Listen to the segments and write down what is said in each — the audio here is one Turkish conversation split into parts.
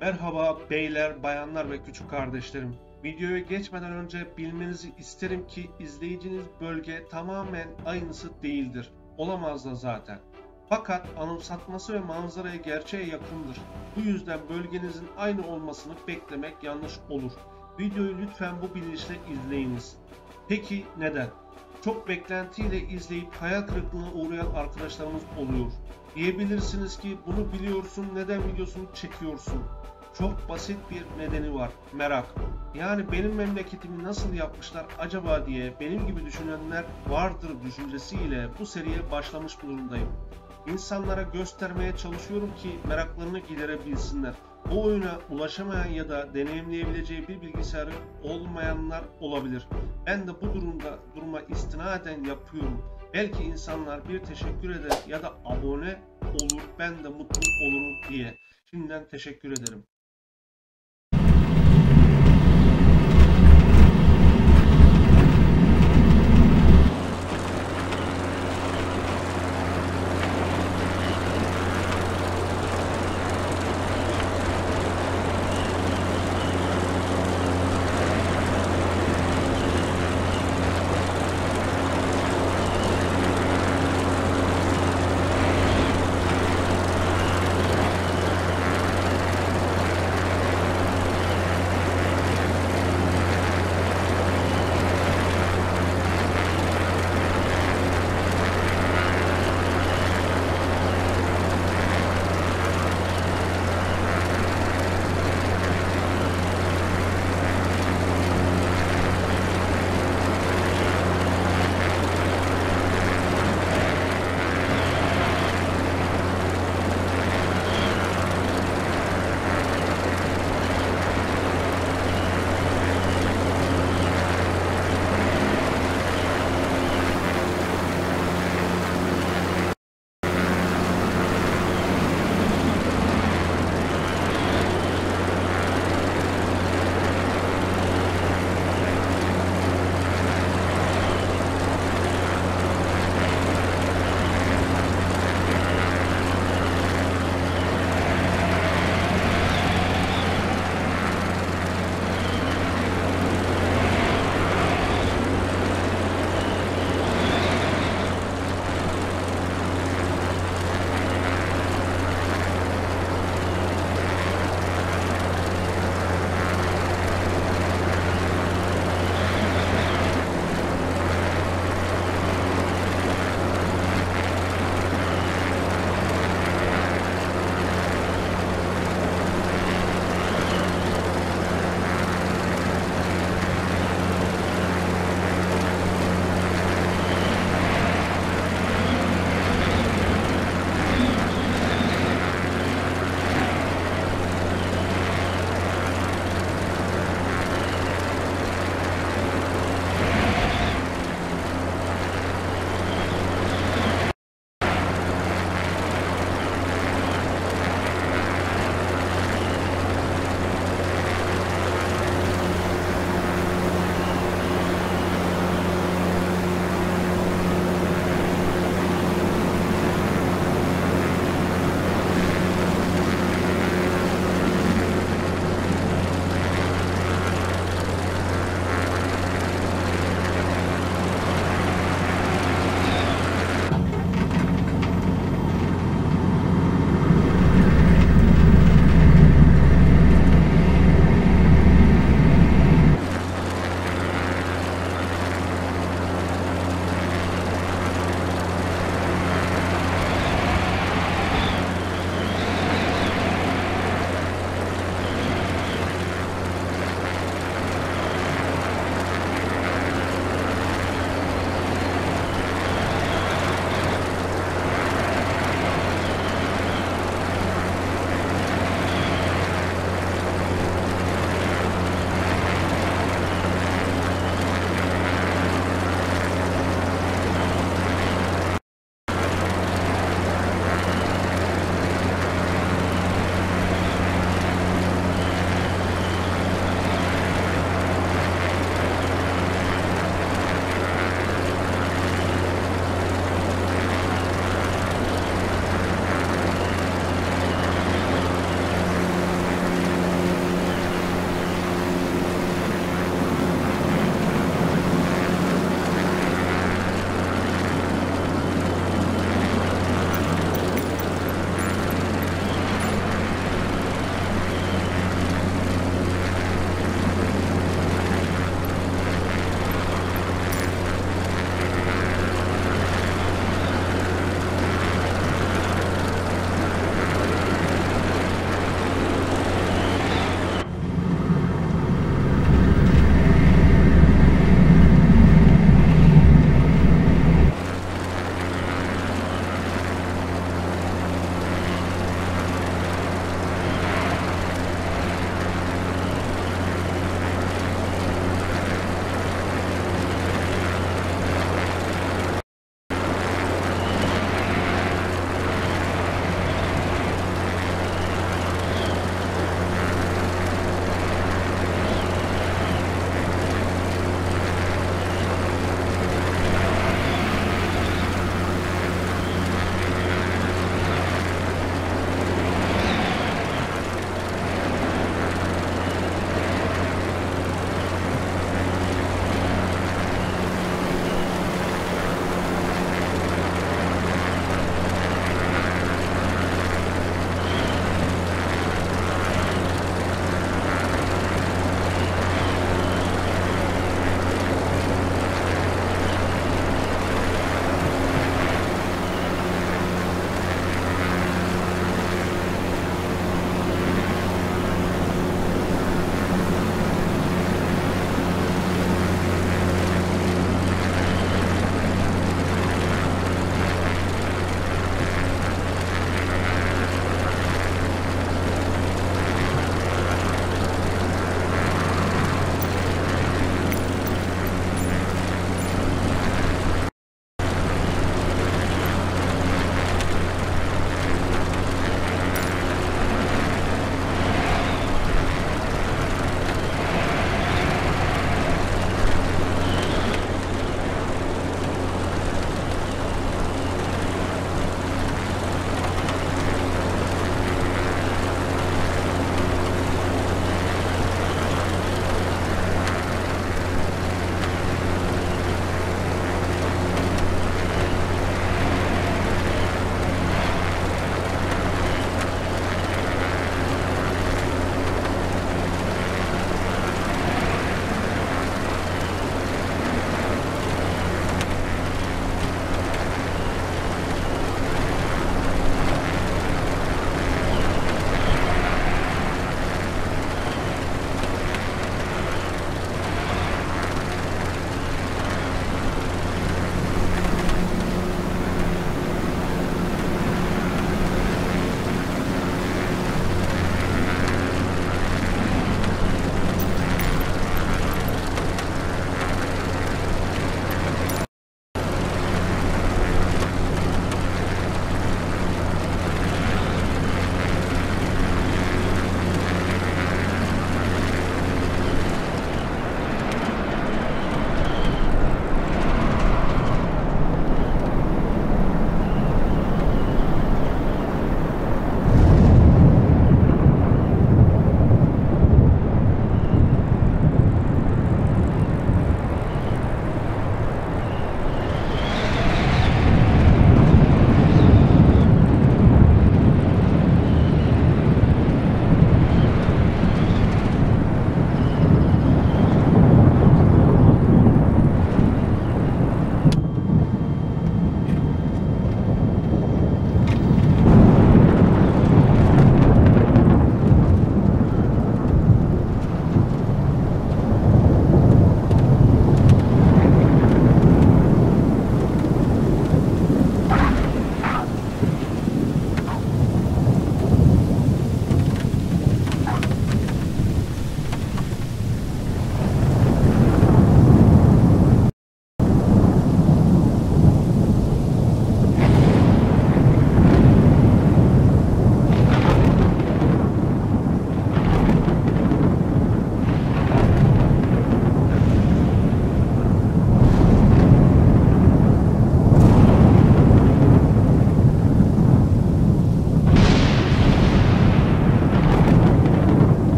Merhaba beyler, bayanlar ve küçük kardeşlerim. Videoya geçmeden önce bilmenizi isterim ki izleyiciniz bölge tamamen aynısı değildir. Olamaz da zaten. Fakat anımsatması ve manzaraya gerçeğe yakındır. Bu yüzden bölgenizin aynı olmasını beklemek yanlış olur. Videoyu lütfen bu bilinçle izleyiniz. Peki neden? Çok beklentiyle izleyip hayal kırıklığına uğrayan arkadaşlarımız oluyor. Diyebilirsiniz ki bunu biliyorsun, neden videosunu çekiyorsun? Çok basit bir nedeni var: merak. Yani benim memleketimi nasıl yapmışlar acaba diye benim gibi düşünenler vardır düşüncesiyle bu seriye başlamış durumdayım. İnsanlara göstermeye çalışıyorum ki meraklarını giderebilsinler. Bu oyuna ulaşamayan ya da deneyimleyebileceği bir bilgisayarı olmayanlar olabilir. Ben de bu duruma istinaden yapıyorum. Belki insanlar bir teşekkür eder ya da abone olur, ben de mutlu olurum diye. Şimdiden teşekkür ederim.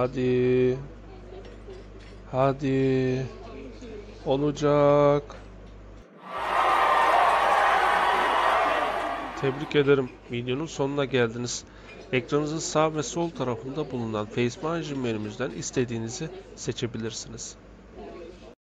Hadi. Hadi. Olacak. Tebrik ederim. Videonun sonuna geldiniz. Ekranınızın sağ ve sol tarafında bulunan FaceManji menümüzden istediğinizi seçebilirsiniz.